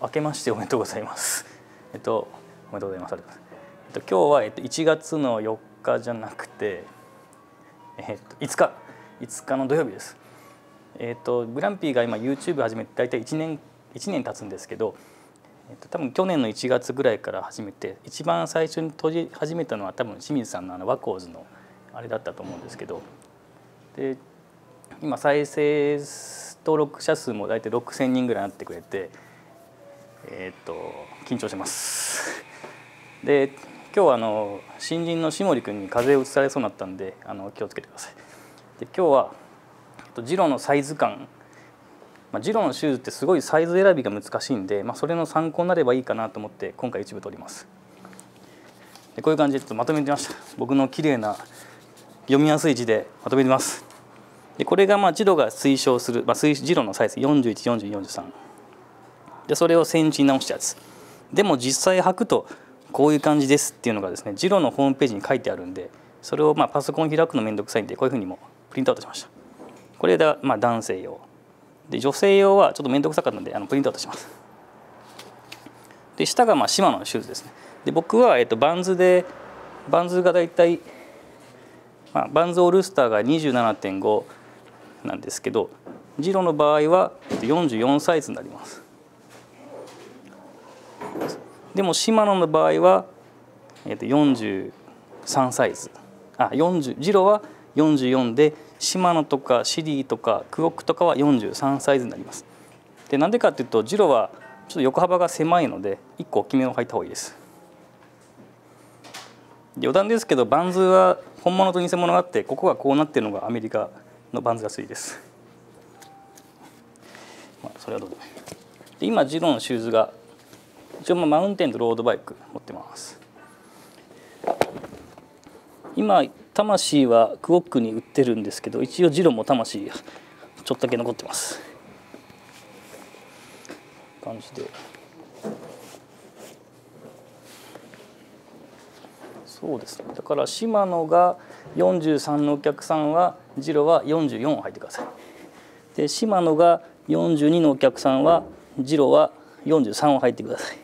明けましておめでとうございます。おめでとうございます。今日は1月の4日じゃなくて、5日の土曜日です。グランピーが今 YouTube 始めて大体1年経つんですけど、多分去年の1月ぐらいから始めて、一番最初に閉じ始めたのは多分清水さんのワコーズのあれだったと思うんですけど、で今再生登録者数も大体6000人ぐらいになってくれて。緊張します。で、今日は新人の下森君に風邪をうつされそうになったんで、気をつけてください。で、今日はジロのサイズ感、ジロのシューズってすごいサイズ選びが難しいんで、それの参考になればいいかなと思って今回一部撮ります。で、こういう感じでちょっとまとめてみました。僕の綺麗な読みやすい字でまとめてます。で、これがジロが推奨する、ジロのサイズ41、40、43。でそれをセンチに直したやつでも実際履くとこういう感じですっていうのがですね、ジロのホームページに書いてあるんで、それをパソコン開くのめんどくさいんでこういうふうにもプリントアウトしました。これが男性用で、女性用はちょっとめんどくさかったのでプリントアウトします。で下がシマノのシューズですね。で僕はバンズで、バンズが大体、バンズオールスターが 27.5 なんですけど、ジロの場合は44サイズになります。でもシマノの場合は43サイズ、ジロは44で、シマノとかシリーとかクオックとかは43サイズになります。でなんでかっていうと、ジロはちょっと横幅が狭いので1個大きめを履いた方がいいです。で余談ですけど、バンズは本物と偽物があって、ここがこうなってるのがアメリカのバンズが安いです。それはどうでもいい。で今ジロのシューズが一応マウンテンとロードバイク持ってます。今魂はクオックに売ってるんですけど、一応ジロも魂ちょっとだけ残ってます感じで。そうですね、だからシマノが43のお客さんはジロは44を履いてください。でシマノが42のお客さんはジロは43を履いてください。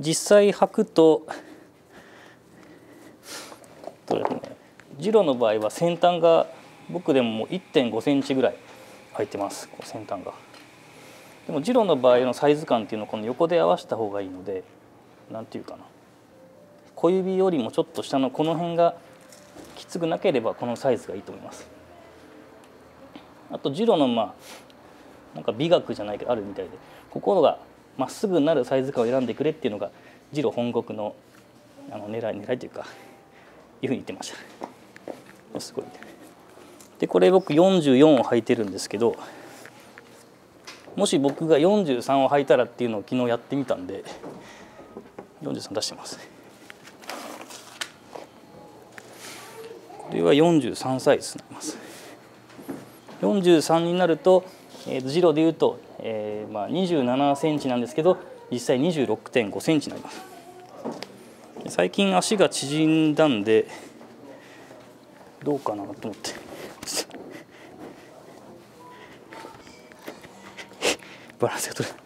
実際履くと、ジロの場合は先端が僕でももう 1.5 センチぐらい履いてます。こう先端が。でもジロの場合のサイズ感っていうのをこの横で合わせた方がいいので、なんていうかな、小指よりもちょっと下のこの辺がきつくなければこのサイズがいいと思います。あとジロのなんか美学じゃないけどあるみたいで、心がまっすぐなるサイズ感を選んでくれっていうのがジロ本国の狙いというか、いうふうに言ってました。すごい。でこれ僕44を履いてるんですけど、もし僕が43を履いたらっていうのを昨日やってみたんで、43出してます。これは43サイズになります。43になるとジロでいうと、27センチなんですけど、実際 26.5 センチになります。最近足が縮んだんでどうかなと思って、バランスが取れない。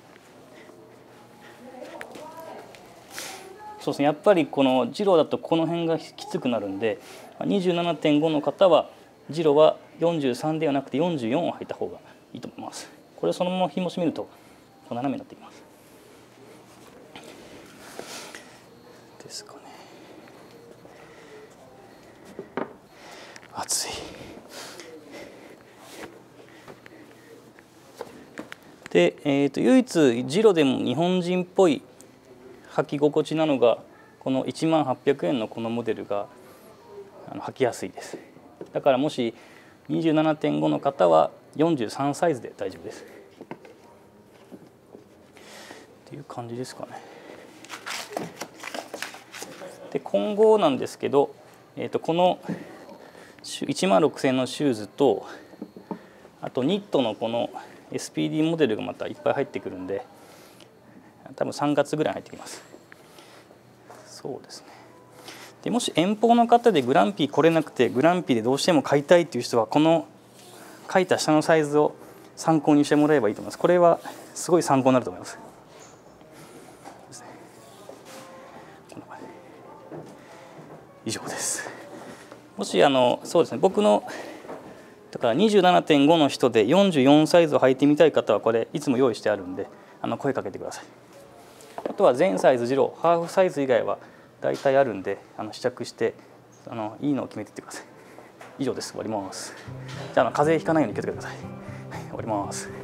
そうですね、やっぱりこのジロだとこの辺がきつくなるんで、 27.5 の方はジロは43ではなくて44を履いた方がいいと思います。これをそのまま紐締めると斜めになっていますですかね。暑い。で、唯一ジロでも日本人っぽい履き心地なのがこの1万800円のこのモデルが履きやすいです。だからもし 27.5 の方は43サイズで大丈夫ですっていう感じですかね。で今後なんですけど、この1万6000円のシューズと、あとニットのこの SPD モデルがまたいっぱい入ってくるんで、多分3月ぐらい入ってきます。そうですね。でもし遠方の方でグランピー来れなくて、グランピーでどうしても買いたいっていう人は、この書いた下のサイズを参考にしてもらえばいいと思います。これはすごい参考になると思います。以上です。もしそうですね、僕のだから 27.5 の人で44サイズを履いてみたい方はこれいつも用意してあるんで声かけてください。あとは全サイズ次郎ハーフサイズ以外は大体あるんで試着していいのを決めていってください。以上です。終わります。じゃあ風邪ひかないように気をつけてください。はい、終わります。